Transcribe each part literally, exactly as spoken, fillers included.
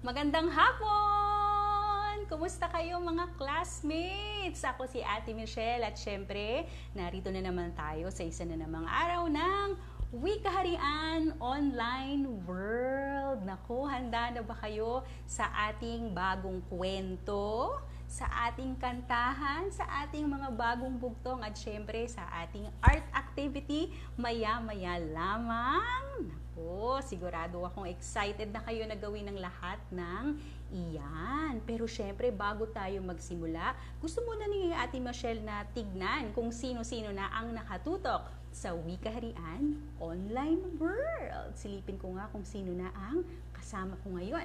Magandang hapon! Kumusta kayo mga classmates? Ako si Ate Michelle at syempre, narito na naman tayo sa isa na namang araw ng Wikaharian Online World. Naku, handa na ba kayo sa ating bagong kwento, sa ating kantahan, sa ating mga bagong bugtong at syempre sa ating art activity maya-maya lamang? Oh, sigurado akong excited na kayo na gawin ng lahat ng iyan. Pero syempre, bago tayo magsimula, gusto muna ni Ate Michelle na tignan kung sino-sino na ang nakatutok sa Wikaharian Online World. Silipin ko nga kung sino na ang kasama ko ngayon.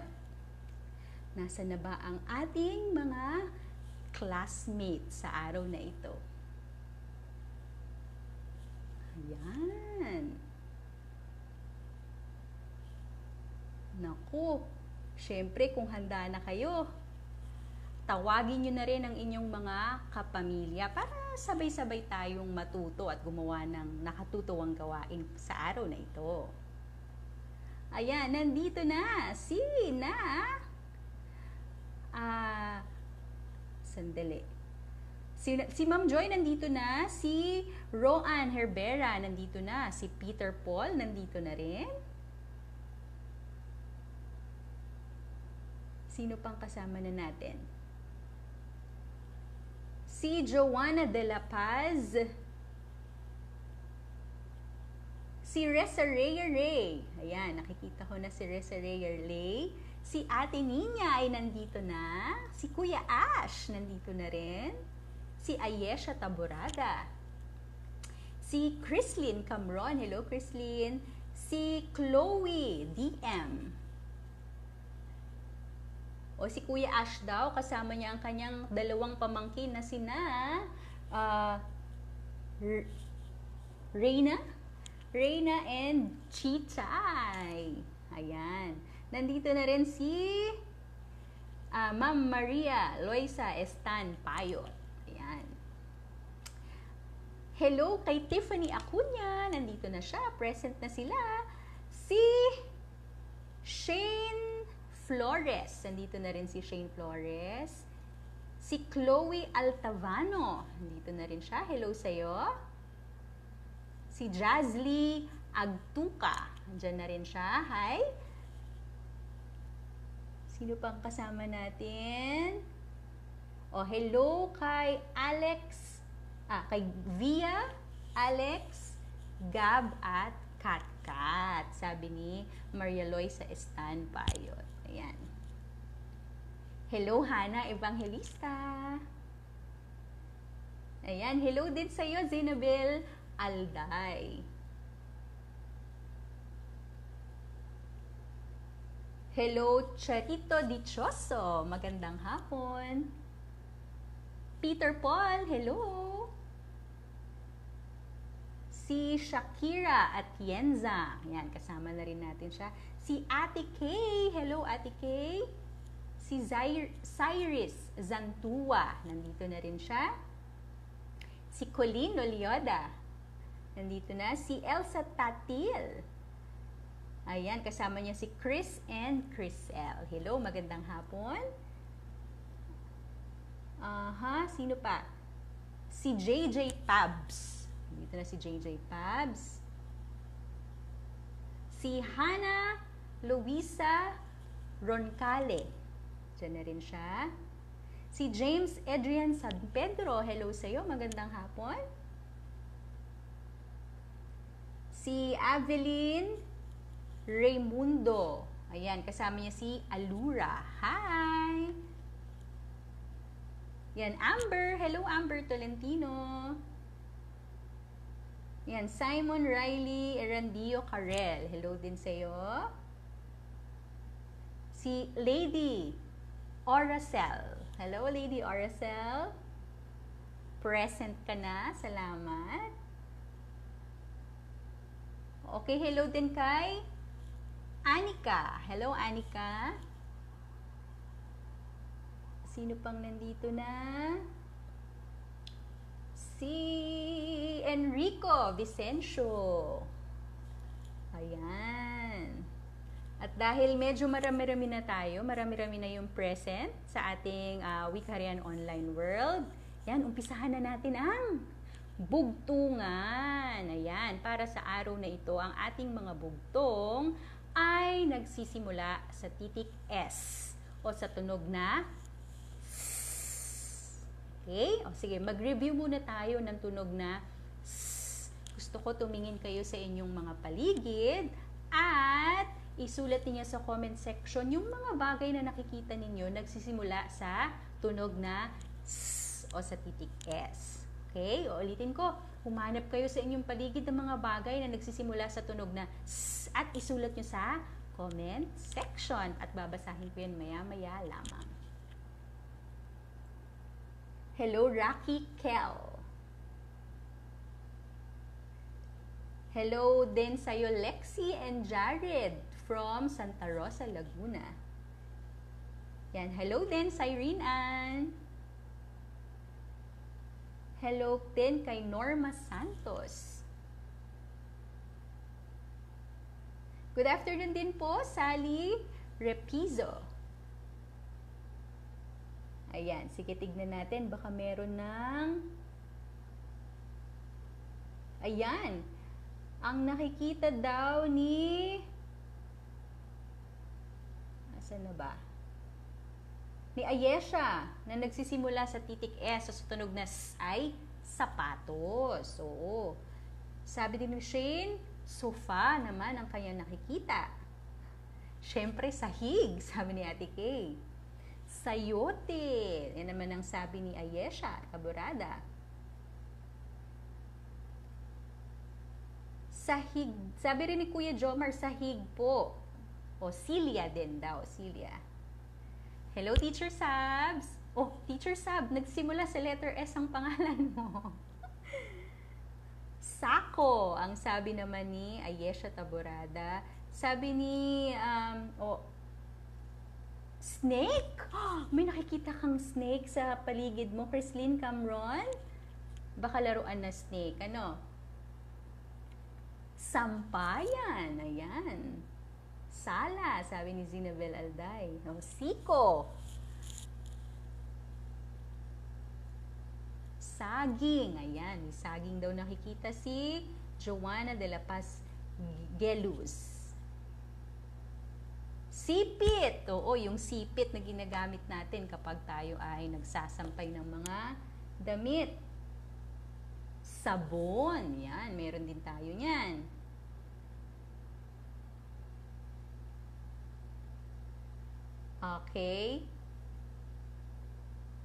Nasa na ba ang ating mga classmates sa araw na ito? Ayan. Naku, syempre kung handa na kayo, tawagin nyo na rin ang inyong mga kapamilya para sabay-sabay tayong matuto at gumawa ng nakatutuwang gawain sa araw na ito. Ayan, nandito na si na ah, sandali. Si, si Ma'am Joy nandito na, si Roanne Herbera nandito na, si Peter Paul nandito na rin. Sino pang kasama na natin? Si Joanna De La Paz. Si Ressa Raya Ray. Ayan, nakikita ko na si Ressa Raya Ray. Si Ate Nina ay nandito na. Si Kuya Ash nandito na rin. Si Ayesha Taburada. Si Chrislyn Cameron. Hello, Chrislyn. Si Chloe D M. O si Kuya Ash daw, kasama niya ang kanyang dalawang pamangkin na sina uh, Reina, Reina and Chichai. Ayan. Nandito na rin si uh, Ma'am Maria Luisa Estan Payo. Ayan. Hello kay Tiffany Acuña. Nandito na siya. Present na sila. Si Shane Flores. Nandito na rin si Shane Flores. Si Chloe Altavano. Nandito na rin siya. Hello sa'yo. Si Jazly Agtunca. Nandyan na rin siya. Hi. Sino pang kasama natin? Oh, hello kay Alex. Ah, kay Via, Alex, Gab at Katkat. Sabi ni Maria Luisa Estan Payo. Ayan. Hello, Hana Evangelista. Ayan. Hello din sa'yo, Zinabil Alday. Hello, Charito Dichoso. Magandang hapon. Peter Paul, hello. Si Shakira Atienza. Ayan, kasama na rin natin siya. Si Ate K. Hello, Ate K. Si Zair, Cyrus Zantua. Nandito na rin siya. Si Colleen Olioda. Nandito na. Si Elsa Tatil. Ayan, kasama niya si Chris and Chriselle. Hello, magandang hapon. Aha, sino pa? Si J J Pabs. Nandito na si J J Pabs. Si Hana Luisa Roncale. Diyan na rin siya. Si James Adrian San Pedro. Hello sa'yo. Magandang hapon. Si Aveline Raimundo. Ayan. Kasama niya si Alura. Hi! Yan. Amber. Hello, Amber Tolentino. Yan. Simon Riley Erandio Carrel. Hello din sa'yo. Si Lady Oracel. Hello, Lady Oracel. Present ka na. Salamat. Okay, hello din kay Annika. Hello, Annika. Sino pang nandito na? Si Enrico Vicencio. Ayan. At dahil medyo marami-rami na tayo, marami-rami na yung present sa ating uh, Wikaharian Online World. Yan, umpisahan na natin ang bugtungan. Ayan, para sa araw na ito, ang ating mga bugtong ay nagsisimula sa titik S o sa tunog na S. Okay? O sige, mag-review muna tayo ng tunog na S. Gusto ko tumingin kayo sa inyong mga paligid at isulat niyo sa comment section yung mga bagay na nakikita ninyo nagsisimula sa tunog na S o sa titik S. Okay? O ulitin ko, humanap kayo sa inyong paligid ng mga bagay na nagsisimula sa tunog na S at isulat nyo sa comment section. At babasahin ko yan maya-maya lamang. Hello, Rocky Kel. Hello din sa'yo, Lexi and Jared from Santa Rosa, Laguna. Yan, hello din sa'yo, Reina. Hello din kay Norma Santos. Good afternoon din po, Sally Repizo. Ayan, sige tignan natin. Baka meron ng... Ayan, ang nakikita daw ni... Asan na ba? Ni Ayesha na nagsisimula sa titik S o sa tunog na S ay sapatos. Oo. Sabi din ni Shane, sofa naman ang kanya nakikita. Siyempre, sahig, sabi ni Ate K. Sayote, yan naman ang sabi ni Ayesha Taburada. Sahig, sabi rin ni Kuya Jomar, sahig po. Ocilia din daw, Ocilia. Hello, Teacher Sabs! Oh, Teacher Sab, nagsimula sa letter S ang pangalan mo. Sako, ang sabi naman ni Ayesha Taburada. Sabi ni, um, oh, snake? Oh, may nakikita kang snake sa paligid mo, Chrislyn Cameron? Baka laruan na snake. Ano? Sampayan, ayan. Sala, sabi ni Zinabil Alday. No, siko. Saging. Ayan, may saging daw nakikita si Joanna De La Paz Gelus. Sipit. Oo, yung sipit na ginagamit natin kapag tayo ay nagsasampay ng mga damit. Sabon. Yan, meron din tayo niyan. Okay.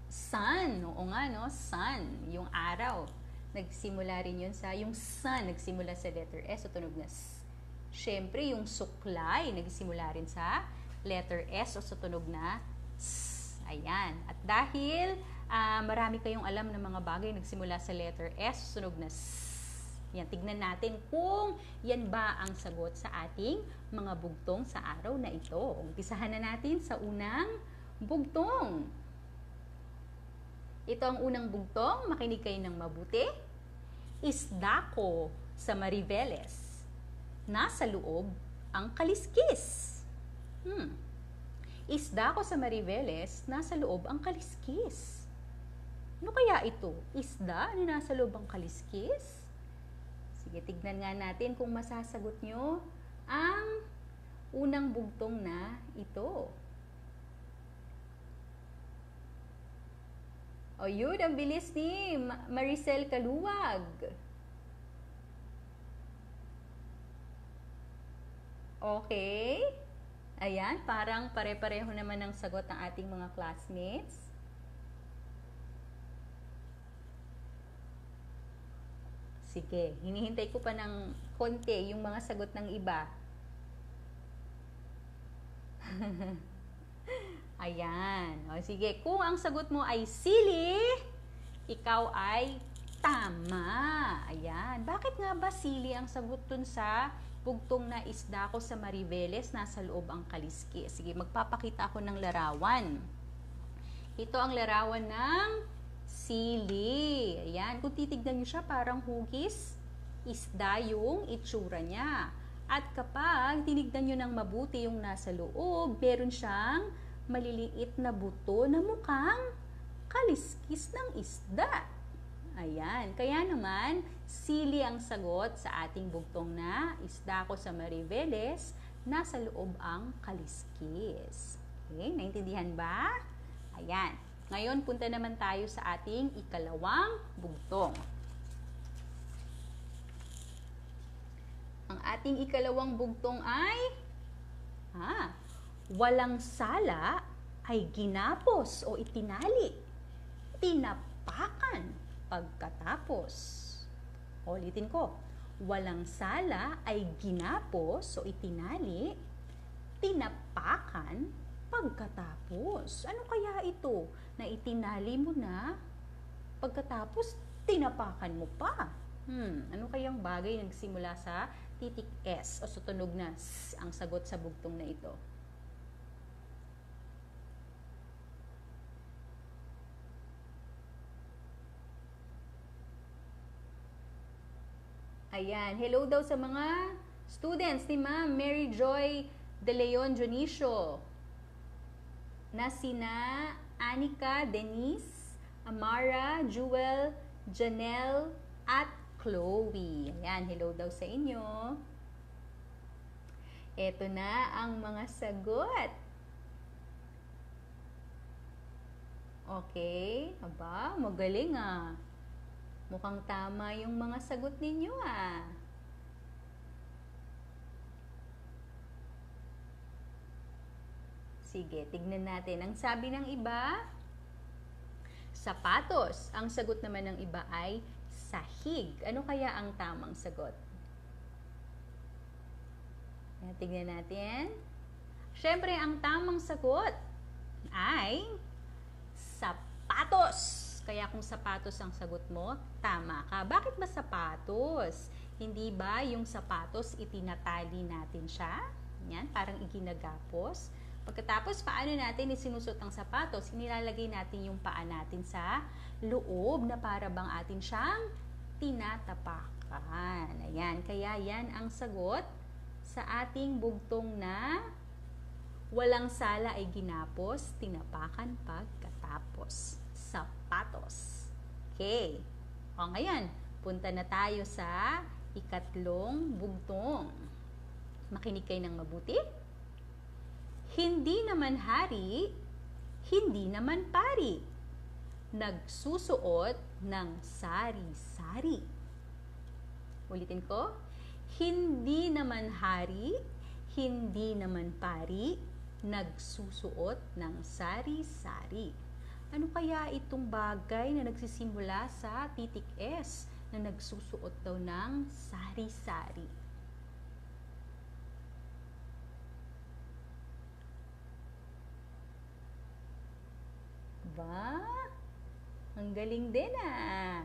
Sun. Oo nga, no? Sun. Yung araw. Nagsimula rin yun sa... Yung sun, nagsimula sa letter S. O tunog na S. Siyempre, yung suklay, nagsimula rin sa letter S. O sa tunog na S. Ayan. At dahil uh, marami kayong alam ng mga bagay nagsimula sa letter S. O tunog na S. Yan, tignan natin kung yan ba ang sagot sa ating mga bugtong sa araw na ito. Umpisahan na natin sa unang bugtong. Ito ang unang bugtong, makinig kayo ng mabuti. Isda ko sa Mariveles. Nasa loob ang kaliskis. Hmm. Isda ko sa Mariveles, nasa loob ang kaliskis. Ano kaya ito? Isda na nasa loob ang kaliskis? Sige, tignan nga natin kung masasagot nyo ang unang bugtong na ito. O yun, ang bilis ni Maricel Kaluwag. Okay. Ayan, parang pare-pareho naman ang sagot ng ating mga classmates. Sige, hinihintay ko pa ng konti yung mga sagot ng iba. Ayan. O, sige, kung ang sagot mo ay sili, ikaw ay tama. Ayan. Bakit nga ba sili ang sagot dun sa bugtong na isda ko sa Mariveles, nasa loob ang kaliski? Sige, magpapakita ako ng larawan. Ito ang larawan ng sili. Ayan. Kung titignan nyo siya, parang hugis isda yung itsura niya. At kapag tinignan nyo ng mabuti yung nasa loob, meron siyang maliliit na buto na mukhang kaliskis ng isda. Ayan. Kaya naman, sili ang sagot sa ating bugtong na isda ko sa Mariveles, nasa loob ang kaliskis. Okay, naintindihan ba? Ayan. Ngayon, punta naman tayo sa ating ikalawang bugtong. Ang ating ikalawang bugtong ay ah, walang sala ay ginapos o itinali, tinapakan pagkatapos. Ulitin ko, walang sala ay ginapos o itinali, tinapakan pagkatapos. Ano kaya ito na itinali mo na pagkatapos tinapakan mo pa? Hmm, ano kayang bagay nagsimula sa titik S o sa tunog na S ang sagot sa bugtong na ito? Ayan, hello daw sa mga students ni Ma'am Mary Joy De Leon Dionisio, na sina Annika, Denise, Amara, Jewel, Janelle, at Chloe. Ayan, hello daw sa inyo. Ito na ang mga sagot. Okay. Aba, magaling ah. Mukhang tama yung mga sagot ninyo ah. Sige, tignan natin. Ang sabi ng iba, sapatos. Ang sagot naman ng iba ay sahig. Ano kaya ang tamang sagot? Tignan natin. Siyempre, ang tamang sagot ay sapatos. Kaya kung sapatos ang sagot mo, tama ka. Bakit ba sapatos? Hindi ba yung sapatos itinatali natin siya? Yan, parang iginagapos. Pagkatapos, paano natin isinusot ang sapatos? Inilalagay natin yung paa natin sa loob na para bang atin siyang tinatapakan. Ayan, kaya yan ang sagot sa ating bugtong na walang sala ay ginapos, tinapakan pagkatapos. Sapatos. Okay. O ngayon, punta na tayo sa ikatlong bugtong. Makinig kayo ng mabuti. Hindi naman hari, hindi naman pari, nagsusuot ng sari-sari. Ulitin ko, hindi naman hari, hindi naman pari, nagsusuot ng sari-sari. Ano kaya itong bagay na nagsisimula sa titik S na nagsusuot daw ng sari-sari? Ba? Ang galing din ah.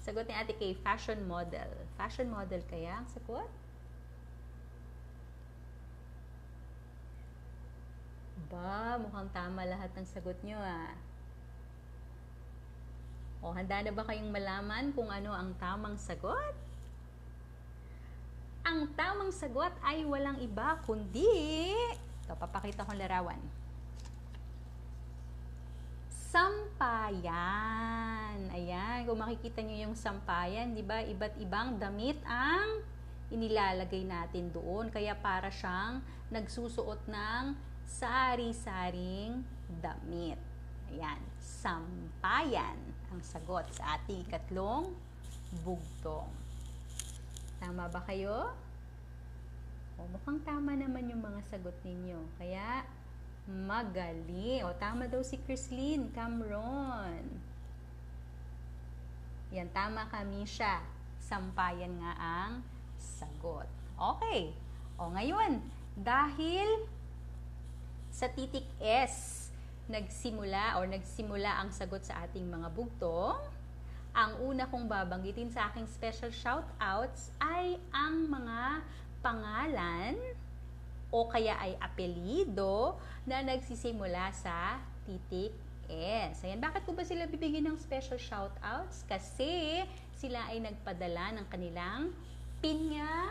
Sagot ni Ate K, fashion model. Fashion model kaya ang sagot? Ba, mukhang tama lahat ng sagot nyo ah. O, handa na ba kayong malaman kung ano ang tamang sagot? Ang tamang sagot ay walang iba kundi... Ito, papakita kong larawan. Sampayan. Ayan, kung makikita nyo yung sampayan, di ba? Iba't ibang damit ang inilalagay natin doon. Kaya para siyang nagsusuot ng sari-saring damit. Ayan, sampayan ang sagot sa ating ikatlong bugtong. Tama ba kayo? O, mukhang tama naman yung mga sagot ninyo. Kaya, magaling. O, tama daw si Chrislyn Cameron. Yan, tama kami siya. Sampayan nga ang sagot. Okay. O, ngayon, dahil sa titik S, nagsimula o nagsimula ang sagot sa ating mga bugtong, ang una kong babanggitin sa aking special shoutouts ay ang mga pangalan o kaya ay apelido na nagsisimula sa titik S. Ayan, bakit ko ba sila bibigyan ng special shoutouts? Kasi si sila ay nagpadala ng kanilang pinya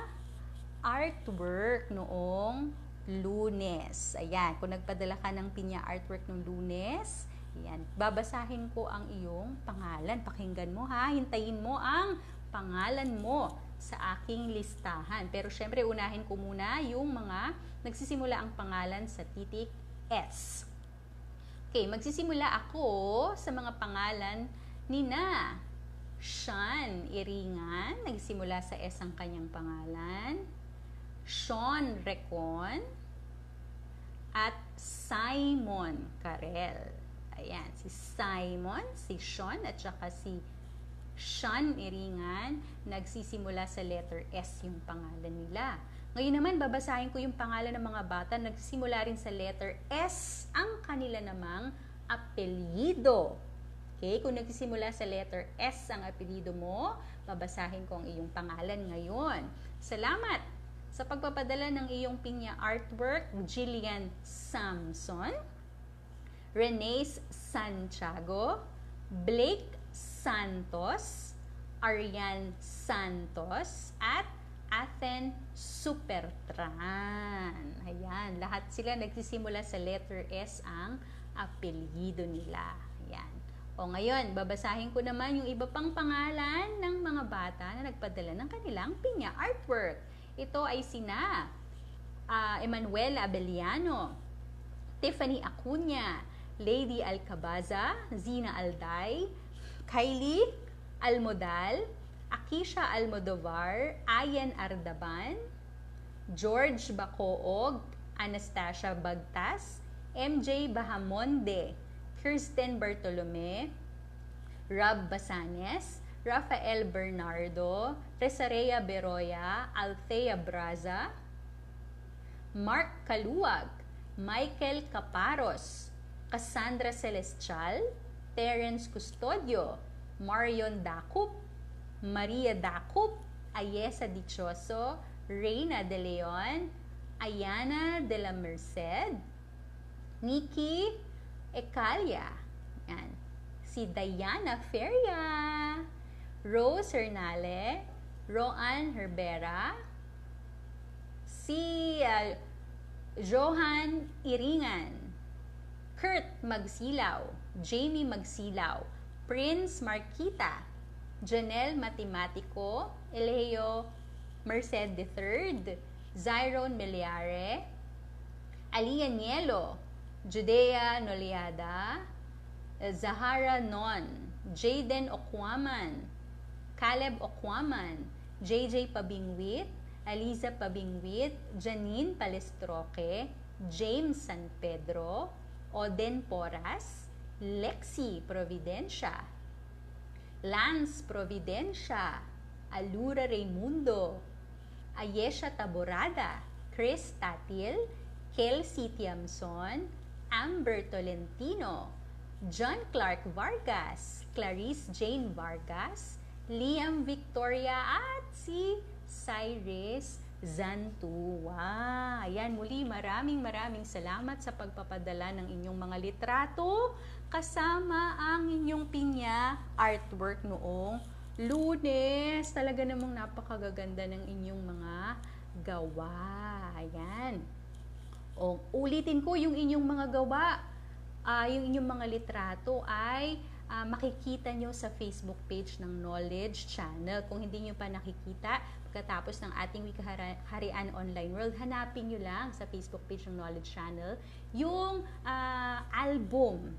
artwork noong Lunes. Ayan, kung nagpadala ka ng pinya artwork noong Lunes, ayan, babasahin ko ang iyong pangalan. Pakinggan mo ha, hintayin mo ang pangalan mo sa aking listahan. Pero syempre, unahin ko muna yung mga nagsisimula ang pangalan sa titik S. Okay, magsisimula ako sa mga pangalan ni na Sean Iringan, nagsimula sa S ang kanyang pangalan. Sean Recon at Simon Carel. Ayan, si Simon, si Sean at saka si Sean Iringan, nagsisimula sa letter S yung pangalan nila. Ngayon naman, babasahin ko yung pangalan ng mga bata. Nagsisimula rin sa letter S ang kanila namang apelyido. Okay, kung nagsisimula sa letter S ang apelyido mo, babasahin ko ang iyong pangalan ngayon. Salamat sa pagpapadala ng iyong pinya artwork, Jillian Samson, Renace Santiago, Blake Santos, Arian Santos, at Athen Supertran. Ayan, lahat sila nagsisimula sa letter S ang apelyido nila. Ayan. O ngayon, babasahin ko naman yung iba pang pangalan ng mga bata na nagpadala ng kanilang pinya artwork. Ito ay sina uh, Emanuela Abeliano, Tiffany Acuña, Lady Alcabaza, Zina Alday, Kylie Almodal, Akisha Almodovar, Ayan Ardaban, George Bacoog, Anastasia Bagtas, M J Bahamonde, Kirsten Bartolome, Rob Basanes, Rafael Bernardo, Ressa Raya Beroya, Althea Braza, Mark Kaluwag, Michael Caparos, Cassandra Celestial, Terence Custodio, Marion Dacup, Maria Dacup, Ayesha Dichoso, Reina De Leon, Ayana De La Merced, Nikki Ecalia, yan. Si Diana Feria, Rose Hernale, Roanne Herbera, si uh, Johan Iringan, Kurt Magsilaw, Jamie Magsilaw, Prince Marquita, Janelle Matematico, Eleo Merced the third, Zyron Meliare, Ali Anielo, Judea Noliada, Zahara Non, Jaden Okwaman, Caleb Okwaman, J J Pabingwit, Aliza Pabingwit, Janine Palestroque, James San Pedro, Oden Poras, Lexi Providencia, Lance Providencia, Alura Raimundo, Ayesha Taburada, Chris Tatil, Kelsey Tiamson, Amber Tolentino, John Clark Vargas, Clarice Jane Vargas, Liam Victoria at si Cyrus Zantua. Ayan, muli maraming maraming salamat sa pagpapadala ng inyong mga litrato kasama ang inyong pinya artwork noong Lunes. Talaga namang napakagaganda ng inyong mga gawa. Ayan. O, ulitin ko yung inyong mga gawa, uh, yung inyong mga litrato ay uh, makikita nyo sa Facebook page ng Knowledge Channel. Kung hindi nyo pa nakikita, pagkatapos ng ating Wikaharian Online World, hanapin nyo lang sa Facebook page ng Knowledge Channel yung uh, album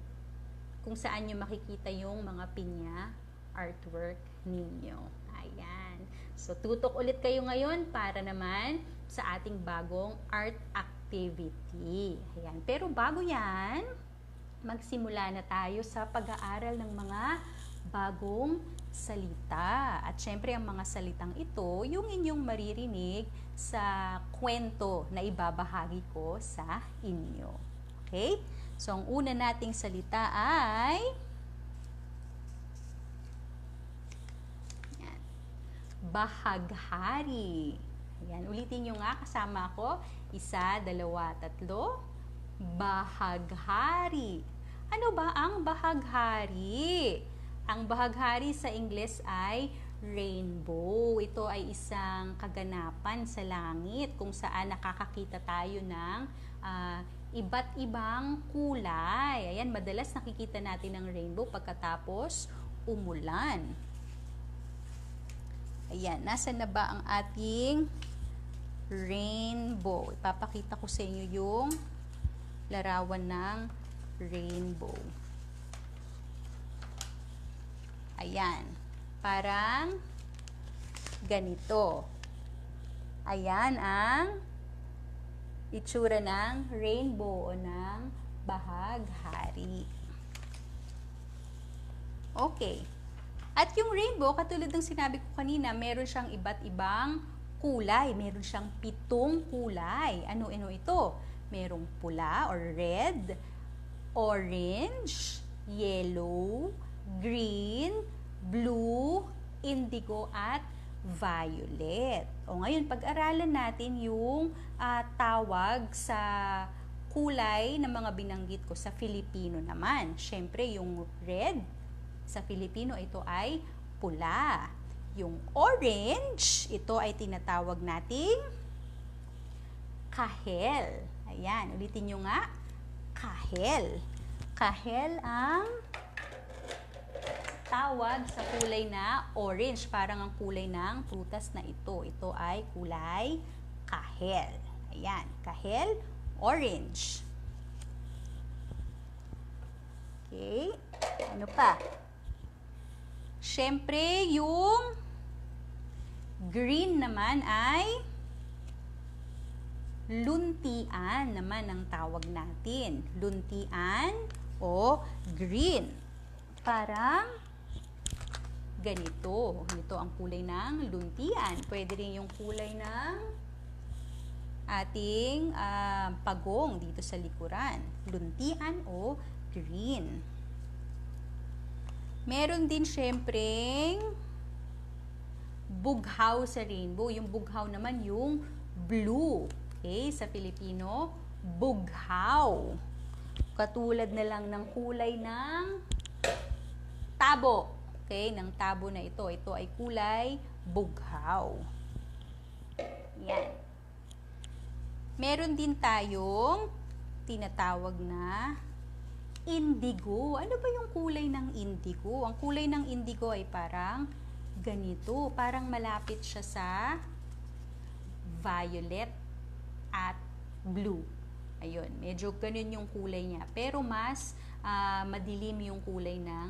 kung saan nyo makikita yung mga pinya artwork ninyo. Ayan. So, tutok ulit kayo ngayon para naman sa ating bagong art activity. activity. Ayan. Pero bago yan, magsimula na tayo sa pag-aaral ng mga bagong salita. At syempre, ang mga salitang ito, yung inyong maririnig sa kwento na ibabahagi ko sa inyo. Okay? So, ang una nating salita ay ayan, bahaghari. Ayan, ulitin nyo nga kasama ako. Isa, dalawa, tatlo. Bahaghari. Ano ba ang bahaghari? Ang bahaghari sa Ingles ay rainbow. Ito ay isang kaganapan sa langit kung saan nakakakita tayo ng uh, iba't ibang kulay. Ayan, madalas nakikita natin ang rainbow pagkatapos umulan. Ayan, nasan na ba ang ating rainbow? Ipapakita ko sa inyo yung larawan ng rainbow. Ayan. Parang ganito. Ayan ang itsura ng rainbow o ng bahaghari. Okay. At yung rainbow, katulad ng sinabi ko kanina, meron siyang iba't ibang kulay. Meron siyang pitong kulay. Ano-ano ito? Merong pula or red, orange, yellow, green, blue, indigo, at violet. O ngayon, pag-aralan natin yung uh, tawag sa kulay ng mga binanggit ko sa Filipino naman. Siyempre, yung red, sa Filipino ito ay pula. Yung orange, ito ay tinatawag nating kahel. Ayan, ulitin nyo nga, kahel. Kahel ang tawag sa kulay na orange, parang ang kulay ng prutas na ito. Ito ay kulay kahel. Ayan, kahel, orange. Okay, ano pa? Siyempre, yung green naman ay luntian naman ang tawag natin. Luntian o green. Parang ganito. Ito ang kulay ng luntian. Pwede rin yung kulay ng ating uh, pagong dito sa likuran. Luntian o green. Meron din syempreng bughaw sa rainbow. Yung bughaw naman yung blue. Okay? Sa Filipino, bughaw. Katulad na lang ng kulay ng tabo. Okay, ng tabo na ito. Ito ay kulay bughaw. Yan. Meron din tayong tinatawag na indigo. Ano ba yung kulay ng indigo? Ang kulay ng indigo ay parang ganito. Parang malapit siya sa violet at blue. Ayun, medyo ganun yung kulay niya. Pero mas uh, madilim yung kulay ng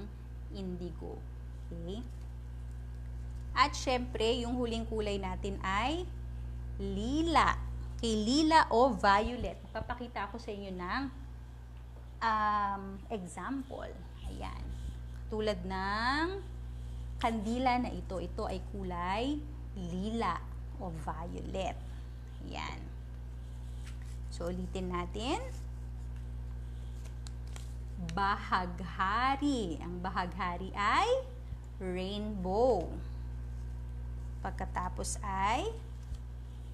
indigo. Okay. At syempre, yung huling kulay natin ay lila. Okay, lila o violet. Papakita ako sa inyo ng um, example. Ayan. Tulad ng kandila na ito. Ito ay kulay lila o violet. Ayan. So, ulitin natin. Bahaghari. Ang bahaghari ay rainbow. Pagkatapos ay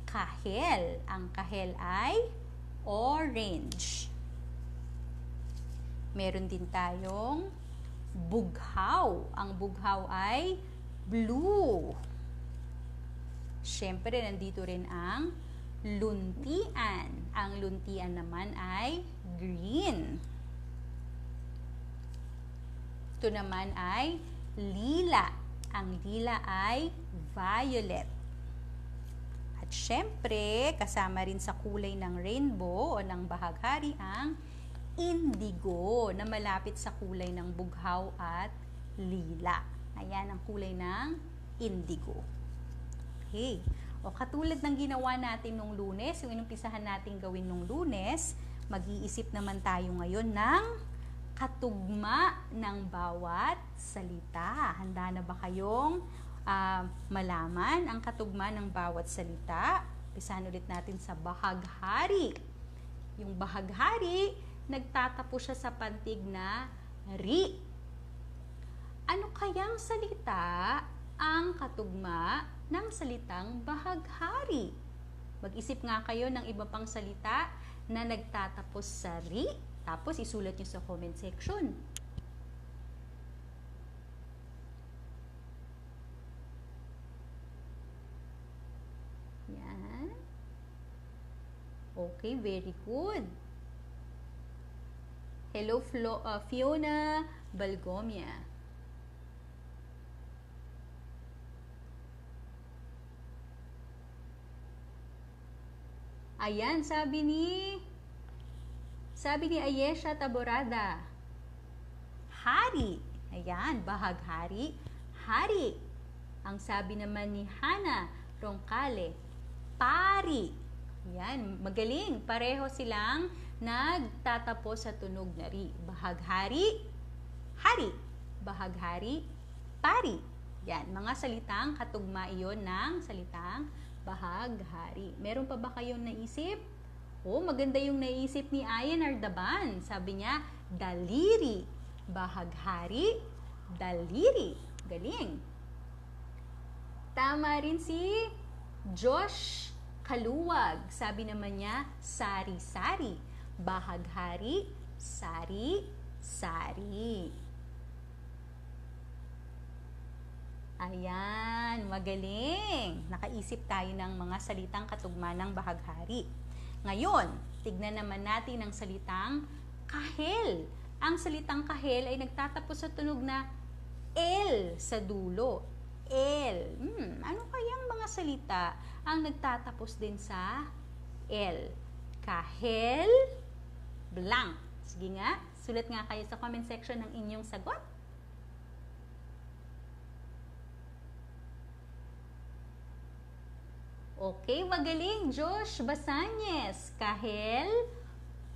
kahel. Ang kahel ay orange. Meron din tayong bughaw. Ang bughaw ay blue. Siyempre, nandito rin ang luntian. Ang luntian naman ay green. Ito naman ay lila. Ang lila ay violet. At syempre, kasama rin sa kulay ng rainbow o ng bahaghari ang indigo na malapit sa kulay ng bughaw at lila. Ayan ang kulay ng indigo. Okay. O katulad ng ginawa natin nung Lunes, yung inumpisahan natin gawin nung Lunes, mag-iisip naman tayo ngayon ng katugma ng bawat salita. Handa na ba kayong uh, malaman ang katugma ng bawat salita? Pisahan ulit natin sa bahaghari. Yung bahaghari, nagtatapos siya sa pantig na ri. Ano kayang salita ang katugma ng salitang bahaghari? Mag-isip nga kayo ng iba pang salita na nagtatapos sa ri. Tapos, isulat nyo sa comment section. Okay, very good. Hello, Flo, uh, Fiona Balgomia. Ayan, sabi ni sabi ni Ayesha Taburada. Hari. Ayan, bahaghari. Hari. Ang sabi naman ni Hana Roncale, pari. Ayan, magaling. Pareho silang nagtatapos sa tunog na ri. Bahaghari, hari. Bahaghari, pari. Ayan, mga salitang katugma iyon ng salitang bahaghari. Meron pa ba kayong naisip? Oh, maganda yung naisip ni Ayan Ardaban. Sabi niya, daliri. Bahaghari, daliri. Galing. Tama rin si Josh Kaluwag. Sabi naman niya, sari-sari. Bahaghari, sari-sari. Ayan, magaling. Nakaisip tayo ng mga salitang katugma ng bahaghari. Ngayon, tignan naman natin ang salitang kahel. Ang salitang kahel ay nagtatapos sa tunog na el sa dulo. El. Hmm, ano kayang mga salita ang nagtatapos din sa el? Kahel, blank. Sige nga, sulat nga kayo sa comment section ng inyong sagot. Okay, magaling, Josh Basanyes. Kahel,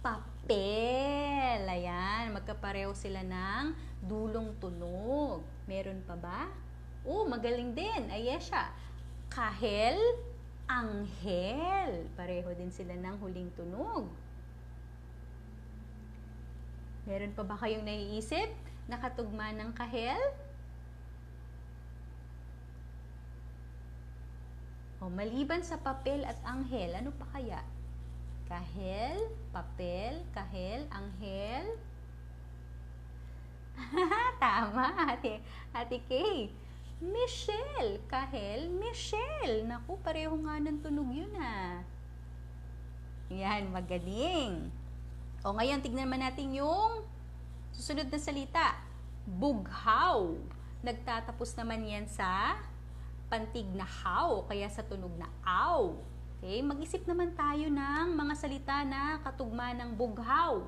papel. Ayan, magkapareho sila ng dulong tunog. Meron pa ba? Oh, magaling din, Ayesha. Kahel, anghel. Pareho din sila ng huling tunog. Meron pa ba kayong naiisip na katugma ng kahel? O, maliban sa papel at anghel, ano pa kaya? Kahel, papel, kahel, anghel. Tama, Ate, Ate K. Michelle, kahel, Michelle. Naku, pareho nga ng tunog yun ah. Yan, magaling. O, ngayon, tignan naman natin yung susunod na salita. Bughaw. Nagtatapos naman yan sa pantig na how, kaya sa tunog na aw. Okay, mag-isip naman tayo ng mga salita na katugma ng bughaw.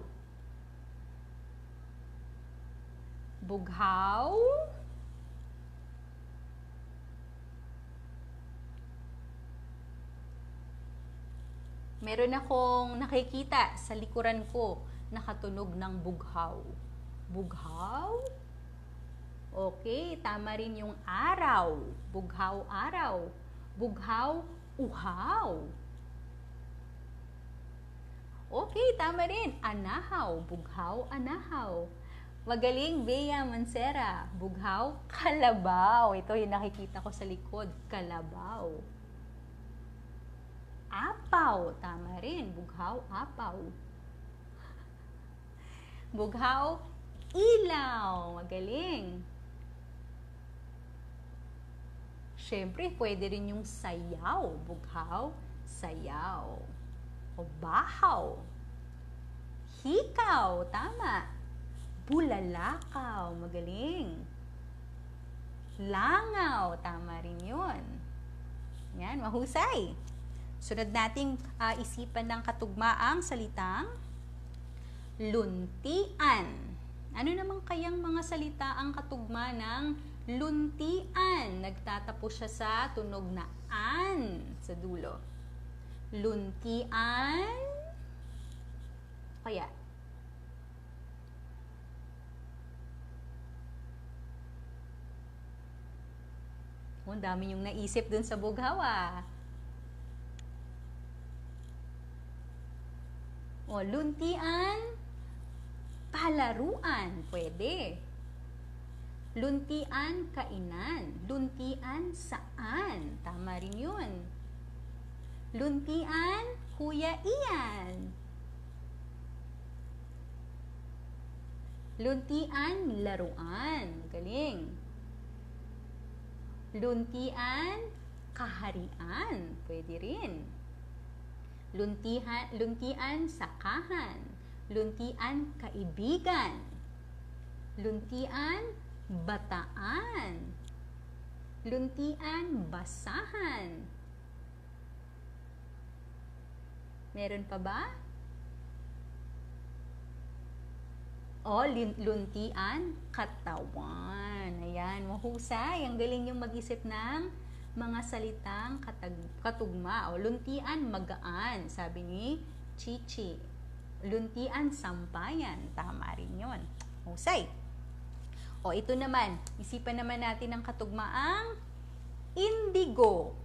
Bughaw. Meron akong nakikita sa likuran ko na katunog ng bughaw. Bughaw. Okay, tama rin yung araw. Bughaw araw. Bughaw uhaw. Okay, tama rin. Anahaw. Bughaw anahaw. Magaling, Bea Mansera. Bughaw kalabaw. Ito yung nakikita ko sa likod. Kalabaw. Apaw. Tama rin. Bughaw apaw. Bughaw ilaw. Magaling. Siyempre, pwede rin yung sayaw. Bughaw, sayaw. O bahaw. Hikaw. Tama. Bulalakaw. Magaling. Langaw. Tama rin yun. Yan, mahusay. Sunod nating uh, isipan ng katugmaang salitang luntian. Ano naman kayang mga salita ang katugma ng luntian? Nagtatapos siya sa tunog na an sa dulo. Luntian. Kaya oh, ang dami yung naisip dun sa bughaw ah. O, luntian, palaruan, pwede. Luntian, kainan. Luntian, saan? Tama rin yun. Luntian, Kuya Ian. Luntian, laruan. Galing. Luntian, kaharian. Pwede rin. luntihan, luntian sakahan, luntian kaibigan, luntian bataan, luntian basahan. Meron pa ba? O, luntian katawan. Ayan, mahusay. Ang galing yung mag-isip ng mga salitang katugma. O, luntian magaan, sabi ni Chichi. Luntian sampayan. Tama rin yun. Mahusay. O, ito naman. Isipan naman natin ang katugmaang indigo.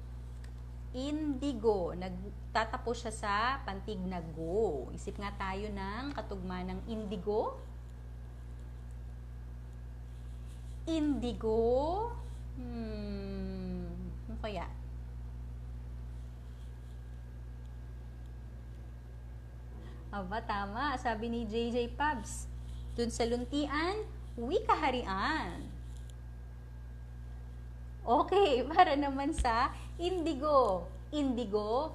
Indigo. Nagtatapos siya sa pantig na go. Isip nga tayo ng katugma ng indigo. Indigo. Hmm. Ano kaya? Aba, tama. Sabi ni J J Pabs. Dun sa luntian, wikaharian. Okay. Para naman sa indigo. Indigo.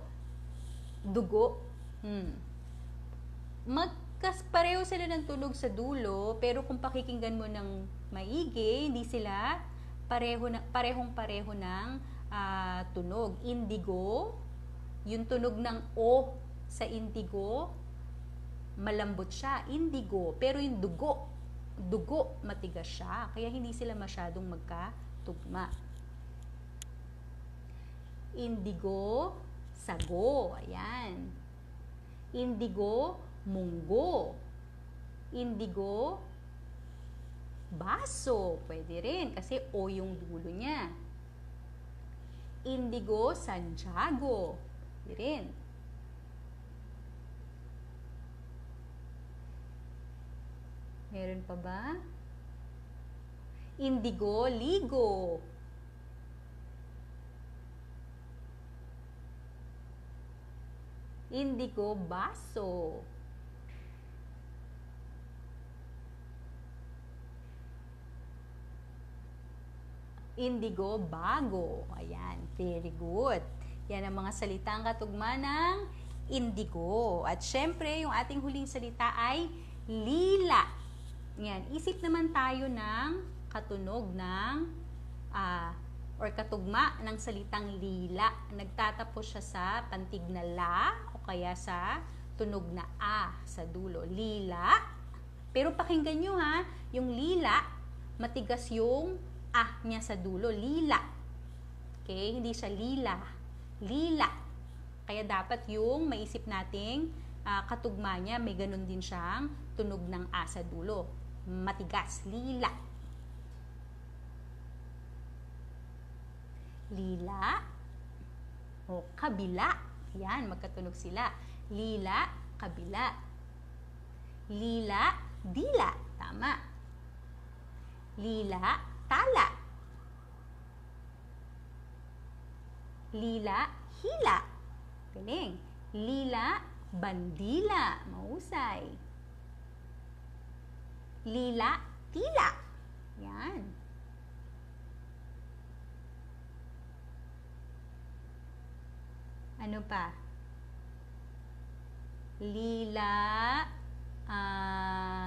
Dugo. Hmm. Magkas pareho sila ng tunog sa dulo, pero kung pakikinggan mo ng maigi, hindi sila pareho na, parehong-pareho ng uh, tunog. Indigo, yung tunog ng O sa indigo, malambot siya. Indigo, pero yung dugo, dugo, matigas siya. Kaya hindi sila masyadong magkatugma. Indigo, sago. Ayan. Indigo, munggo. Indigo, baso, pwede rin kasi O yung dulo niya. Indigo, Santiago, pwede rin. Meron pa ba? Indigo, ligo. Indigo, baso. Indigo, bago. Ayan, very good. Yan ang mga salitang katugma ng indigo. At syempre, yung ating huling salita ay lila. Yan, isip naman tayo ng katunog ng uh, or katugma ng salitang lila. Nagtatapos siya sa pantig na la o kaya sa tunog na a sa dulo. Lila. Pero pakinggan nyo ha, yung lila, matigas yung ah niya sa dulo, lila. Okay, hindi siya lila. Lila. Kaya dapat yung maisip nating uh, katugma niya, may ganun din siyang tunog ng A sa dulo. Matigas, lila. Lila o kabila. Yan, magkatunog sila. Lila, kabila. Lila, dila. Tama. Lila, tala. Lila, hila. Galing. Lila, bandila. Mahusay. Lila, tila. Yan. Ano pa? Lila, uh,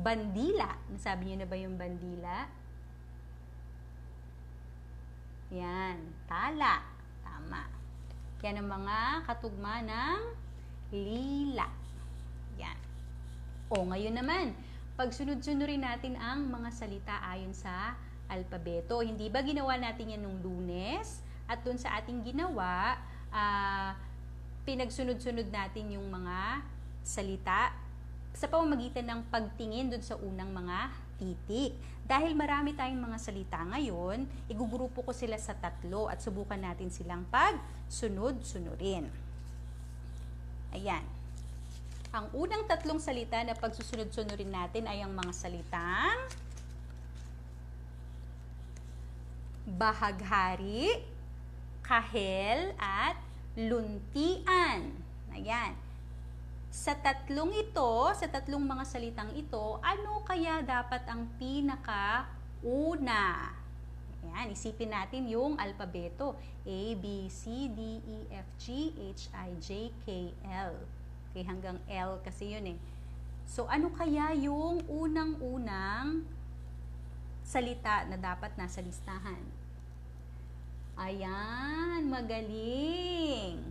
bandila. Nasabi niyo na ba yung bandila? Yan, tala. Tama. Yan ang mga katugma ng lila. Yan. O, ngayon naman, pagsunod-sunurin natin ang mga salita ayon sa alpabeto. Hindi ba ginawa natin yan nung Lunes? At dun sa ating ginawa, uh, pinagsunod-sunod natin yung mga salita sa pamamagitan ng pagtingin dun sa unang mga titik. Dahil marami tayong mga salita ngayon, igugurupo ko sila sa tatlo at subukan natin silang pagsunod-sunurin. Ayan. Ang unang tatlong salita na pagsusunod-sunurin natin ay ang mga salitang bahaghari, kahel, at luntian. Ayan. Sa tatlong ito, sa tatlong mga salitang ito, ano kaya dapat ang pinakauna? Ayan, isipin natin yung alpabeto. A, B, C, D, E, F, G, H, I, J, K, L. Okay, hanggang L kasi yun eh. So, ano kaya yung unang-unang salita na dapat nasa listahan? Ayan, magaling!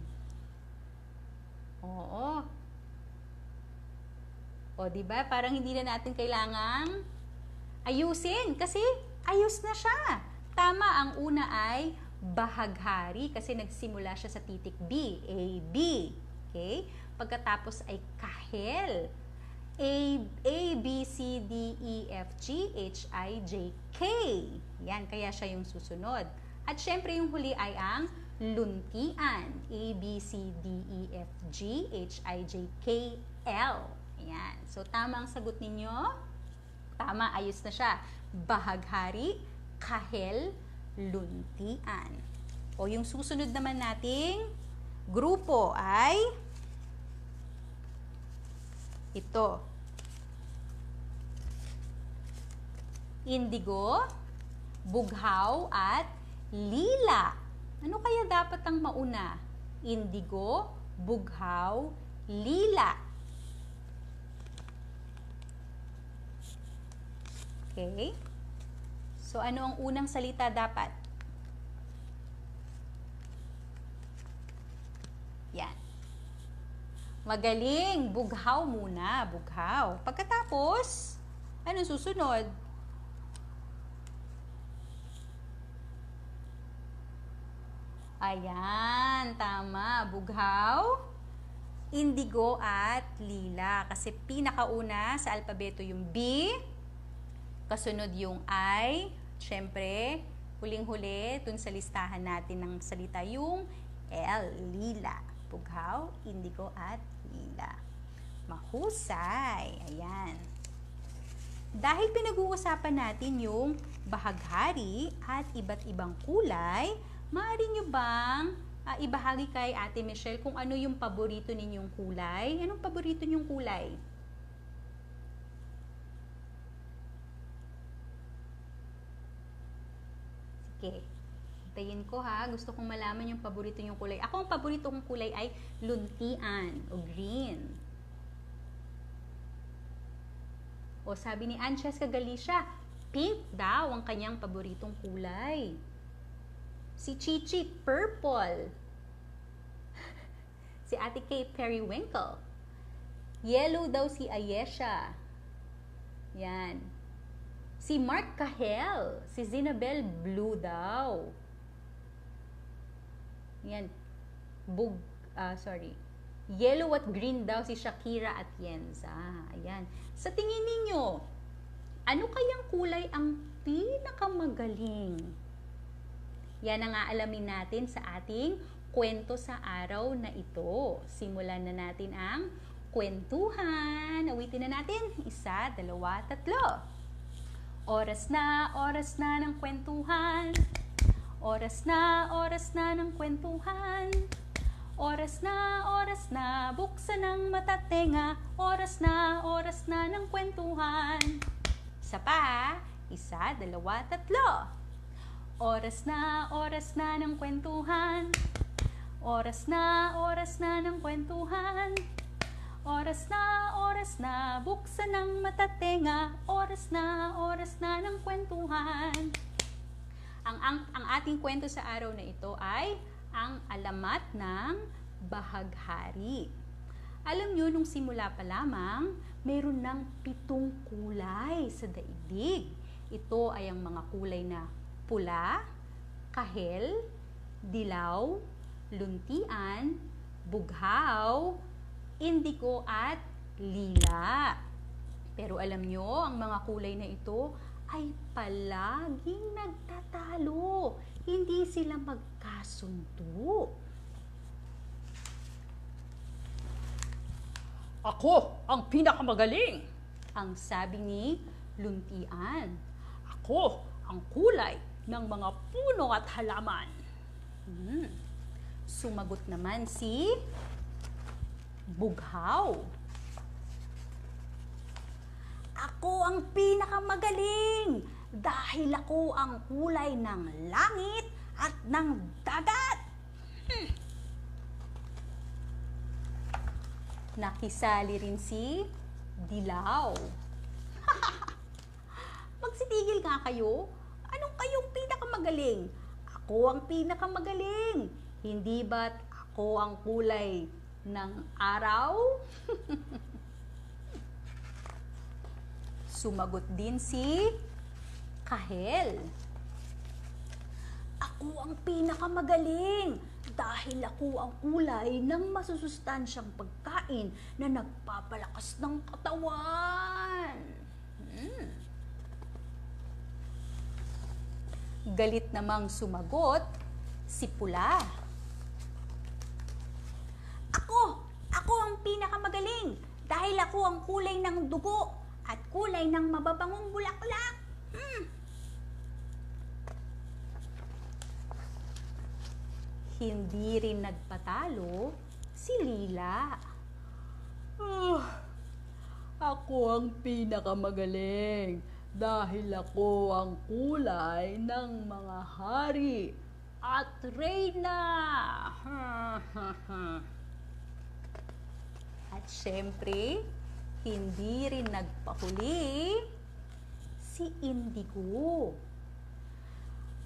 Oo. O, diba? Parang hindi na natin kailangang ayusin kasi ayos na siya. Tama, ang una ay bahaghari kasi nagsimula siya sa titik B, A, B. Okay? Pagkatapos ay kahel. A, A, B, C, D, E, F, G, H, I, J, K. Yan, kaya siya yung susunod. At syempre yung huli ay ang luntian. A, B, C, D, E, F, G, H, I, J, K, L. Yan. So, tama ang sagot ninyo? Tama, ayos na siya. Bahaghari, kahel, luntian. O yung susunod naman nating grupo ay ito. Indigo, bughaw, at lila. Ano kaya dapat ang mauna? Indigo, bughaw, lila. Okay. So, ano ang unang salita dapat? Yan. Magaling! Bughaw muna. Bughaw. Pagkatapos, ano susunod? Ayan. Tama. Bughaw, indigo, at lila. Kasi pinakauna sa alpabeto yung B. Kasunod yung I. Siyempre, huling-huli dun sa listahan natin ng salita yung L. Lila. Bughaw, indigo, at lila. Mahusay. Ayan. Dahil pinag-uusapan natin yung bahaghari at iba't ibang kulay, maaari nyo bang uh, ibahagi kay Ate Michelle kung ano yung paborito ninyong kulay? Anong paborito ninyong kulay? Sige. Tayin ko ha. Gusto kong malaman yung paborito niyong kulay. Ako, ang paborito kong kulay ay luntian o green. O sabi ni Ancheska Galicia, pink daw ang kanyang paboritong kulay. Si Chichi, purple. Si Ate K, periwinkle. Yellow daw si Ayesha. Yan. Si Mark, kahel. Si Zinabel, blue daw. Yan. Bug, uh, sorry. Yellow at green daw si Shakira at Yenza. Ayan. Sa tingin ninyo, ano kayang kulay ang pinakamagaling? Yan ang aalamin natin sa ating kwento sa araw na ito. Simulan na natin ang kwentuhan. Awitin na natin. Isa, dalawa, tatlo. Oras na, oras na ng kwentuhan. Oras na, oras na ng kwentuhan. Oras na, oras na, buksan ang mata, tenga. Oras na, oras na ng kwentuhan. Isa pa, isa, dalawa, tatlo. Oras na, oras na ng kwentuhan. Oras na, oras na ng kwentuhan. Oras na, oras na, buksan ang mata, tenga. Oras na, oras na ng kwentuhan. Ang, ang, ang ating kwento sa araw na ito ay ang alamat ng bahaghari. Alam nyo, nung simula pa lamang, meron ng pitong kulay sa daigdig. Ito ay ang mga kulay na pula, kahel, dilaw, luntian, bughaw, indigo, at lila. Pero alam nyo, ang mga kulay na ito ay palaging nagtatalo. Hindi sila magkasundo. Ako ang pinakamagaling, ang sabi ni luntian. Ako ang kulay ng mga puno at halaman. Hmm. Sumagot naman si bughaw. Ako ang pinakamagaling! dahil ako ang kulay ng langit at ng dagat. Hmm. Nakisali rin si dilaw. Magsitigil nga kayo. Anong kayong pinakamagaling? Ako ang pinakamagaling. Hindi ba't ako ang kulay ng araw? Sumagot din si kahel. Ako ang pinakamagaling dahil ako ang kulay ng masusustansyang pagkain na nagpapalakas ng katawan. Hmm. Galit namang sumagot si pula. Ako! Ako ang pinakamagaling dahil ako ang kulay ng dugo at kulay ng mababangong bulaklak. Hmm. Hindi rin nagpatalo si Lila. Uh, ako ang pinakamagaling dahil ako ang kulay ng mga hari at reyna. At syempre, hindi rin nagpahuli si Indigo.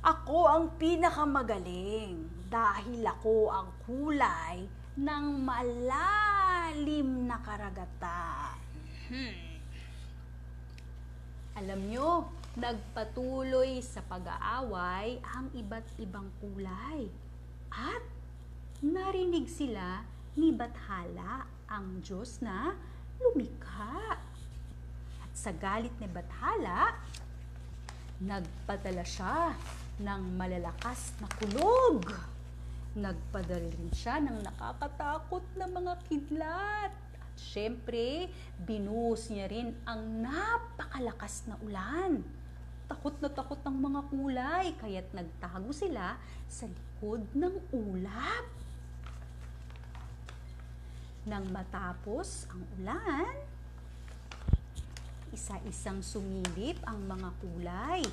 Ako ang pinakamagaling dahil ako ang kulay ng malalim na karagatan. Hmm. Alam nyo, nagpatuloy sa pag-aaway ang iba't ibang kulay. At narinig sila ni Bathala, ang Diyos na lumikha. At sa galit ni Bathala, nagpadala siya ng malalakas na kulog. Nagpadala rin siya ng nakakatakot na mga kidlat. At syempre, binuhos niya rin ang napakalakas na ulan. Takot na takot ang mga kulay, kaya't nagtago sila sa likod ng ulap. Nang matapos ang ulan, isa-isang sumilip ang mga kulay.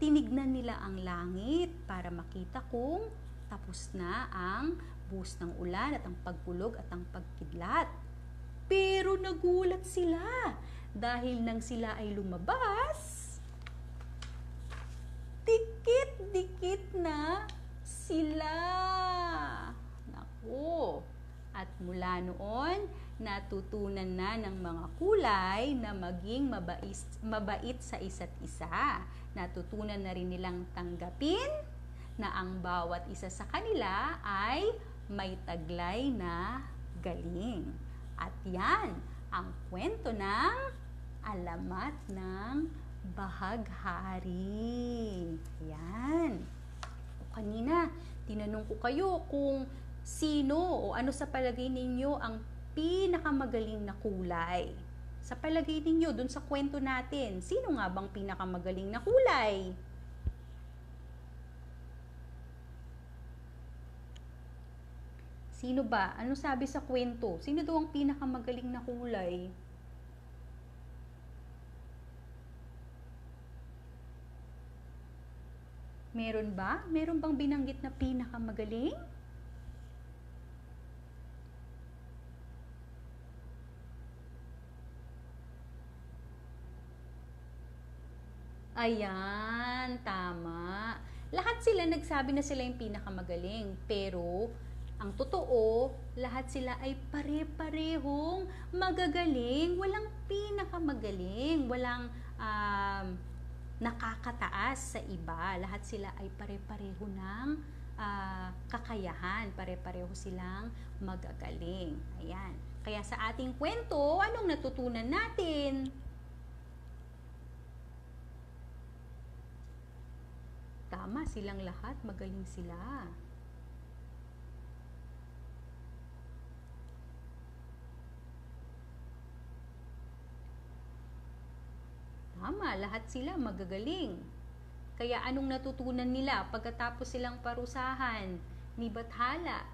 Tinignan nila ang langit para makita kung tapos na ang buhos ng ulan at ang pagkulog at ang pagkidlat. Pero nagulat sila dahil nang sila ay lumabas, dikit-dikit na sila. Naku! At mula noon, natutunan na ng mga kulay na maging mabait, mabait sa isa't isa. Natutunan na rin nilang tanggapin na ang bawat isa sa kanila ay may taglay na galing. At yan ang kwento ng Alamat ng Bahaghari. Yan. O kanina, tinanong ko kayo kung sino o ano sa palagay ninyo ang pinakamagaling na kulay? Sa palagay ninyo, dun sa kwento natin, sino nga bang pinakamagaling na kulay? Sino ba? Ano sabi sa kwento? Sino daw ang pinakamagaling na kulay? Meron ba? Meron bang binanggit na pinakamagaling? Ayan, tama. Lahat sila nagsabi na sila yung pinakamagaling. Pero, ang totoo, lahat sila ay pare-parehong magagaling. Walang pinakamagaling. Walang um, nakakataas sa iba. Lahat sila ay pare-pareho ng uh, kakayahan. Pare-pareho silang magagaling. Ayan. Kaya sa ating kwento, anong natutunan natin? Tama, silang lahat, magaling sila. Tama, lahat sila magagaling. Kaya anong natutunan nila pagkatapos silang parusahan ni Bathala?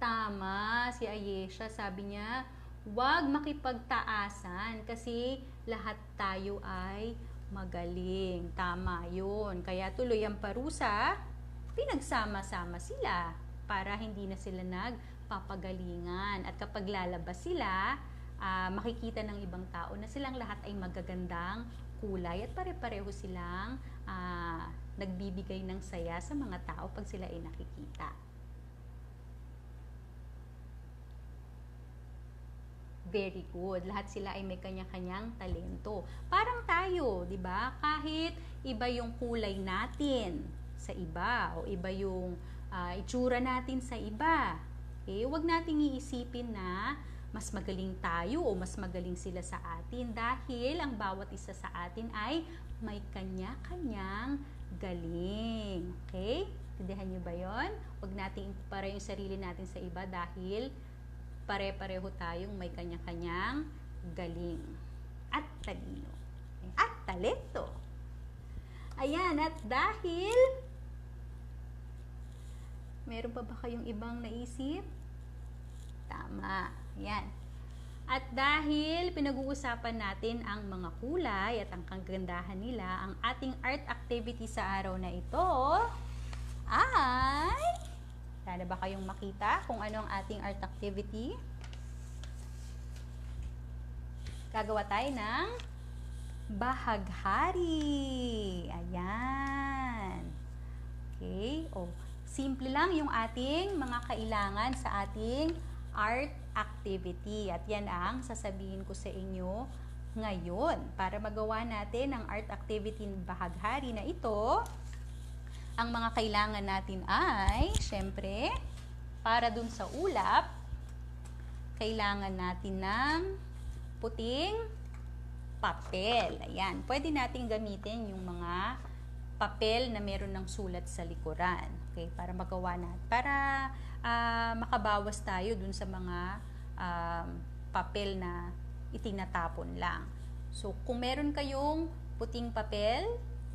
Tama si Ayesha, sabi niya, huwag makipagtaasan kasi lahat tayo ay magaling. Tama yun. Kaya tuloy ang parusa, pinagsama-sama sila para hindi na sila nagpapagalingan. At kapag lalabas sila, uh, makikita ng ibang tao na silang lahat ay magagandang kulay at pare-pareho silang uh, nagbibigay ng saya sa mga tao pag sila ay nakikita. Very good. Lahat sila ay may kanya-kanyang talento. Parang tayo, di ba? Kahit iba yung kulay natin sa iba o iba yung uh, itsura natin sa iba, eh, huwag nating iisipin na mas magaling tayo o mas magaling sila sa atin dahil ang bawat isa sa atin ay may kanya-kanyang galing. Okay? Tindihan nyo ba yun? Huwag nating para yung sarili natin sa iba dahil pare-pareho tayong may kanya-kanyang galing at talino at talento. Ayan, at dahil meron pa ba kayong ibang naisip? Tama. Ayan. At dahil pinag-uusapan natin ang mga kulay at ang kagandahan nila, ang ating art activity sa araw na ito ay... Sana ba kayong makita kung ano ang ating art activity? Gagawa tayo ng bahaghari. Ayan. Okay. Oh, simple lang yung ating mga kailangan sa ating art activity. At yan ang sasabihin ko sa inyo ngayon. Para magawa natin ang art activity ng bahaghari na ito, ang mga kailangan natin ay, syempre, para dun sa ulap, kailangan natin ng puting papel. Ayan, pwede natin gamitin yung mga papel na meron ng sulat sa likuran. Okay, para magawa natin. Para uh, makabawas tayo dun sa mga uh, papel na itinatapon lang. So, kung meron kayong puting papel,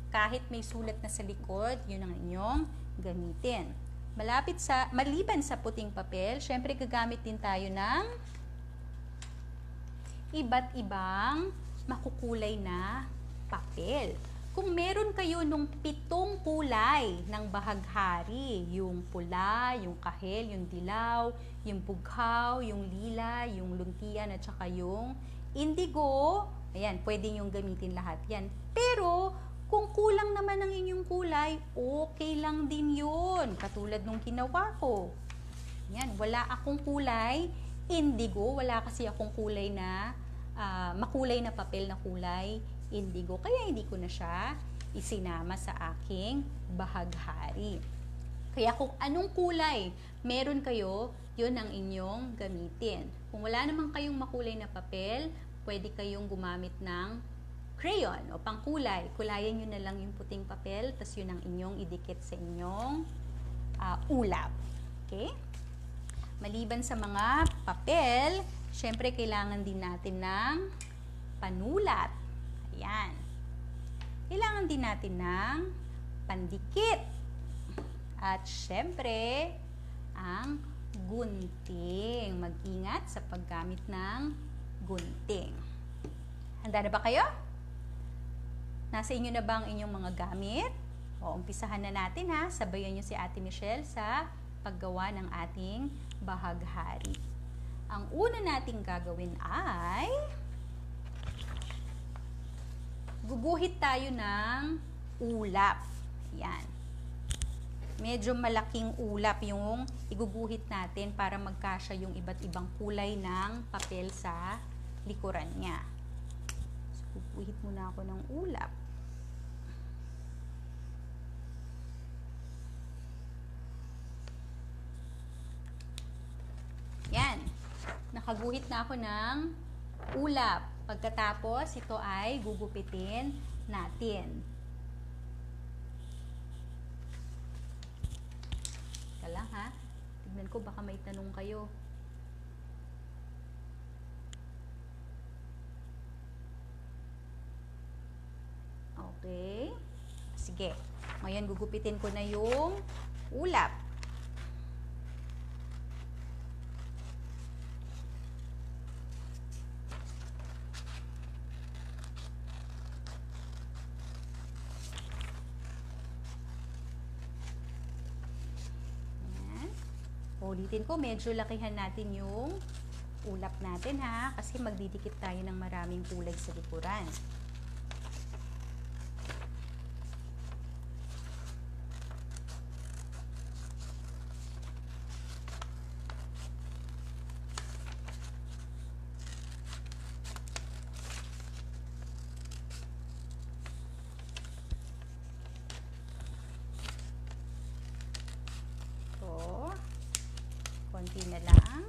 kahit may sulat na sa likod, yun ang inyong gamitin. Malapit sa, maliban sa puting papel, syempre gagamit din tayo ng iba't ibang makukulay na papel. Kung meron kayo nung pitong kulay ng bahaghari, yung pula, yung kahel, yung dilaw, yung bughaw, yung lila, yung luntian at saka yung indigo, ayan, pwede yung gamitin lahat yan. Pero, kung kulang naman ang inyong kulay, okay lang din yun. Katulad nung ginawa ko. Yan, wala akong kulay indigo. Wala kasi akong kulay na, uh, makulay na papel na kulay indigo. Kaya hindi ko na siya isinama sa aking bahaghari. Kaya kung anong kulay meron kayo, yun ang inyong gamitin. Kung wala naman kayong makulay na papel, pwede kayong gumamit ng crayon o pangkulay, kulayan nyo na lang yung puting papel, tapos yun ang inyong idikit sa inyong uh, ulap. Okay? Maliban sa mga papel, syempre kailangan din natin ng panulat. Ayan. Kailangan din natin ng pandikit. At syempre, ang gunting. Mag-ingat sa paggamit ng gunting. Handa na ba kayo? Nasa inyo na ba ang inyong mga gamit? O, umpisahan na natin ha. Sabayan nyo si Ate Michelle sa paggawa ng ating bahaghari. Ang una nating gagawin ay guguhit tayo ng ulap. Ayan. Medyo malaking ulap yung iguguhit natin para magkasya yung iba't ibang kulay ng papel sa likuran niya. Pupuhit muna ako ng ulap. Yan. Nakaguhit na ako ng ulap. Pagkatapos, ito ay gugupitin natin. Teka lang ha. Tignan ko baka may tanong kayo. Okay. Sige. Ngayon gugupitin ko na yung ulap. Ulitin ko, medyo lakihan natin yung ulap natin ha, kasi magdidikit tayo ng maraming kulay sa likuran. Konti na lang.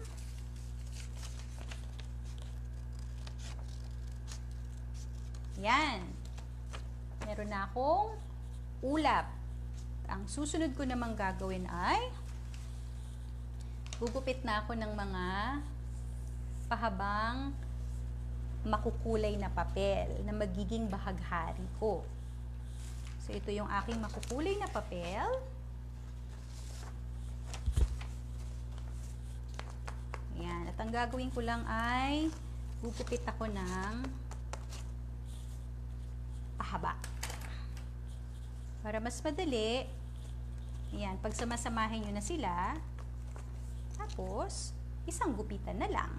Yan. Meron na akong ulap. Ang susunod ko namang gagawin ay gugupit na ako ng mga pahabang makukulay na papel na magiging bahaghari ko. So, ito yung aking makukulay na papel. Yan. At ang gagawin ko lang ay gugupit ako ng pahaba. Para mas madali, yan, pag samasamahin nyo na sila, tapos, isang gupitan na lang.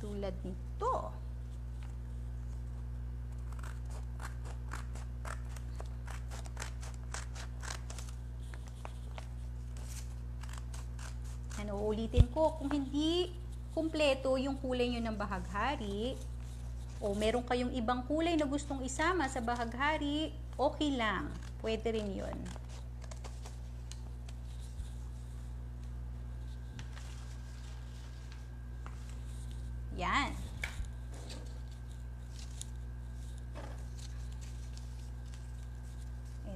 Tulad nito. Ano, ulitin ko, kung hindi kumpleto yung kulay nyo ng bahaghari o meron kayong ibang kulay na gustong isama sa bahaghari, okay lang, pwede rin yun. Yan.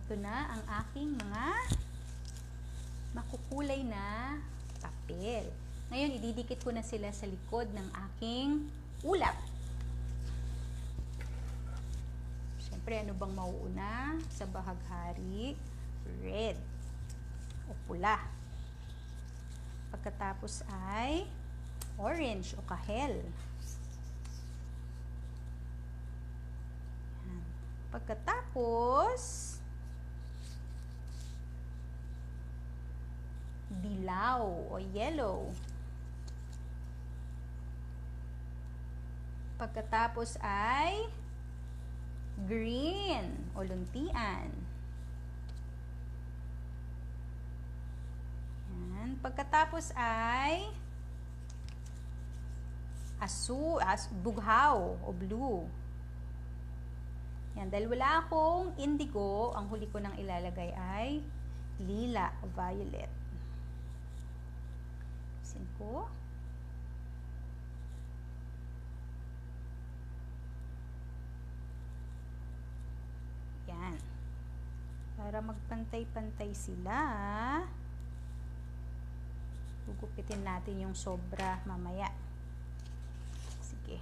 Ito na ang aking mga makukulay na papel. Ngayon, ididikit ko na sila sa likod ng aking ulap. Siyempre, ano bang mauuna sa bahaghari? Red o pula. Pagkatapos ay orange o kahel. Pagkatapos dilaw o yellow. Pagkatapos ay green o luntian. Yan. Pagkatapos ay asu, as, bughaw o blue. Yan. Dahil wala akong indigo, ang huli ko nang ilalagay ay lila o violet. Sin ko. Yan. Para magpantay-pantay sila, gugupitin natin yung sobra mamaya. Sige.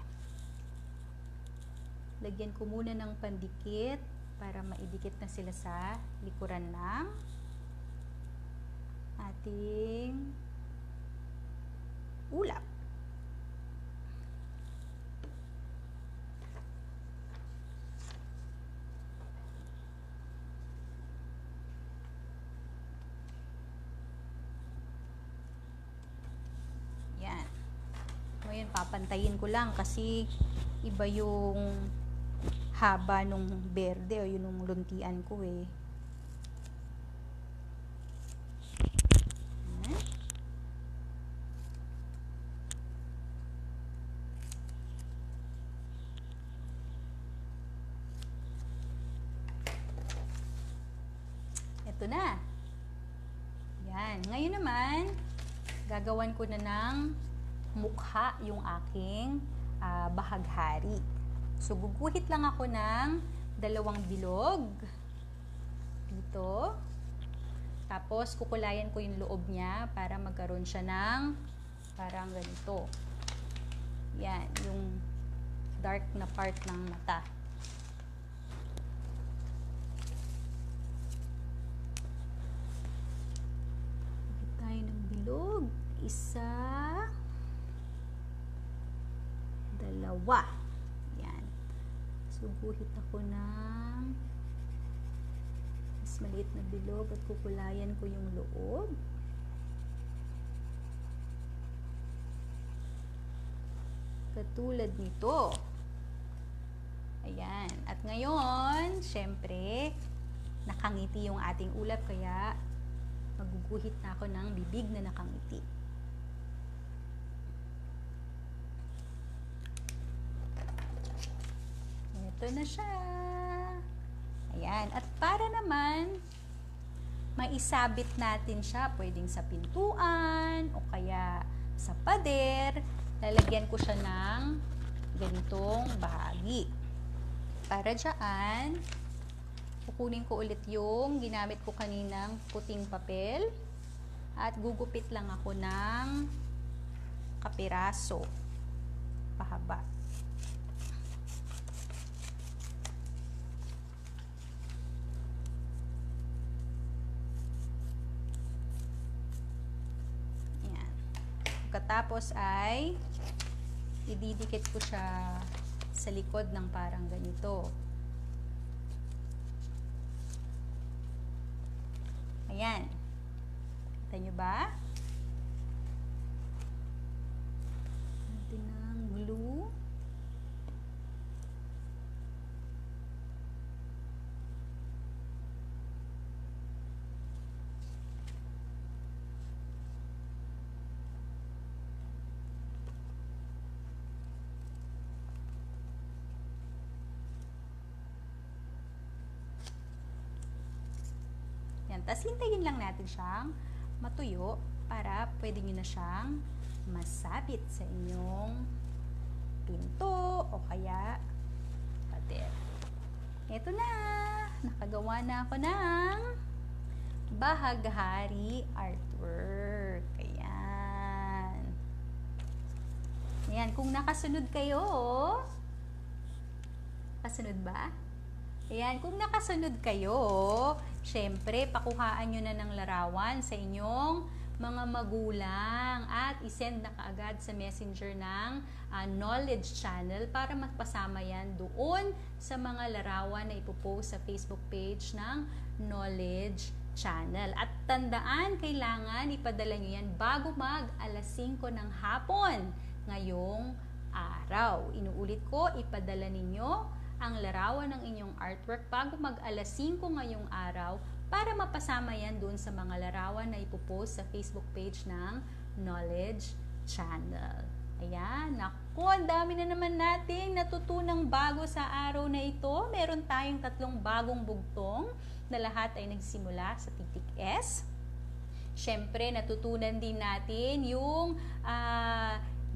Lagyan ko muna ng pandikit para maidikit na sila sa likuran ng ating ulap. Yan. Ngayon, papantayin ko lang kasi iba yung haba nung berde o yun yung luntian ko eh. Ito na. Yan. Ngayon naman, gagawan ko na ng mukha yung aking uh, bahaghari. So, guguhit lang ako ng dalawang bilog. Dito. Tapos, kukulayan ko yung loob niya para magkaroon siya ng parang ganito. Yan. Yung dark na part ng mata. Isa, dalawa. Yan. So, guhit ako ng mas maliit na bilog at kukulayan ko yung loob. Katulad nito. Ayan. At ngayon, syempre, nakangiti yung ating ulap kaya maguguhit na ako ng bibig na nakangiti. Ito na siya. Ayan. At para naman, maisabit natin siya. Pwedeng sa pintuan o kaya sa pader. Lalagyan ko siya ng ganitong bahagi. Para dyan, kukunin ko ulit yung ginamit ko kaninang puting papel. At gugupit lang ako ng kapiraso. Pahaba. Tapos ay ididikit ko siya sa likod ng parang ganito. Ayan. Kita nyo ba? Natin ng glue. Tapos hintayin lang natin siyang matuyo para pwede nyo na siyang masabit sa inyong pinto o kaya pader. Ito na! Nakagawa na ako ng bahaghari artwork. Ayan. Ayan, kung nakasunod kayo, kasunod ba? Ayan, kung nakasunod kayo, syempre, pakuhaan nyo na ng larawan sa inyong mga magulang at isend na kaagad sa messenger ng uh, knowledge channel para magpasama yan doon sa mga larawan na ipopost sa Facebook page ng knowledge channel. At tandaan, kailangan ipadala nyo yan bago mag alas singko ng hapon ngayong araw. Inuulit ko, ipadala ninyo ang larawan ng inyong artwork bago mag alas singko ngayong araw para mapasama yan doon sa mga larawan na ipopost sa Facebook page ng Knowledge Channel. Ayan, naku, ang dami na naman nating natutunang bago sa araw na ito. Meron tayong tatlong bagong bugtong na lahat ay nagsimula sa titik S. Siyempre, natutunan din natin yung uh,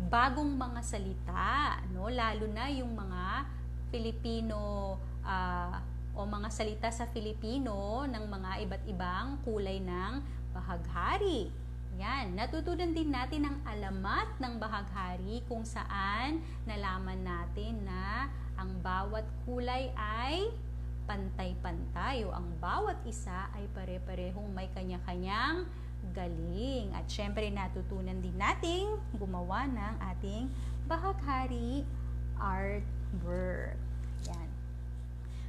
bagong mga salita, no? Lalo na yung mga Filipino uh, o mga salita sa Filipino ng mga iba't ibang kulay ng bahaghari. Yan. Natutunan din natin ang alamat ng bahaghari kung saan nalaman natin na ang bawat kulay ay pantay-pantay o ang bawat isa ay pare-parehong may kanya-kanyang galing. At syempre natutunan din natin gumawa ng ating bahaghari art Burr. Yan.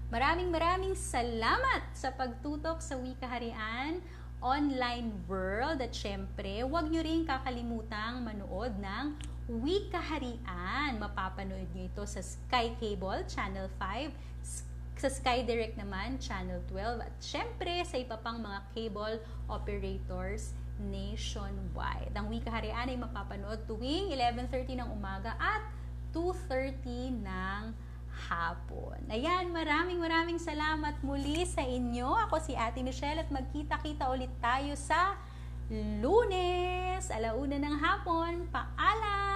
Maraming maraming salamat sa pagtutok sa Wikaharian Online World at syempre, huwag nyo rin kakalimutang manood ng Wikaharian. Mapapanood nyo ito sa Sky Cable Channel five, sa Sky Direct naman Channel twelve at syempre sa iba pang mga cable operators nationwide. Ang Wikaharian ay mapapanood tuwing eleven thirty ng umaga at two thirty ng hapon. Ayan, maraming maraming salamat muli sa inyo. Ako si Ate Michelle at magkita-kita ulit tayo sa Lunes, alauna ng hapon. Paalam!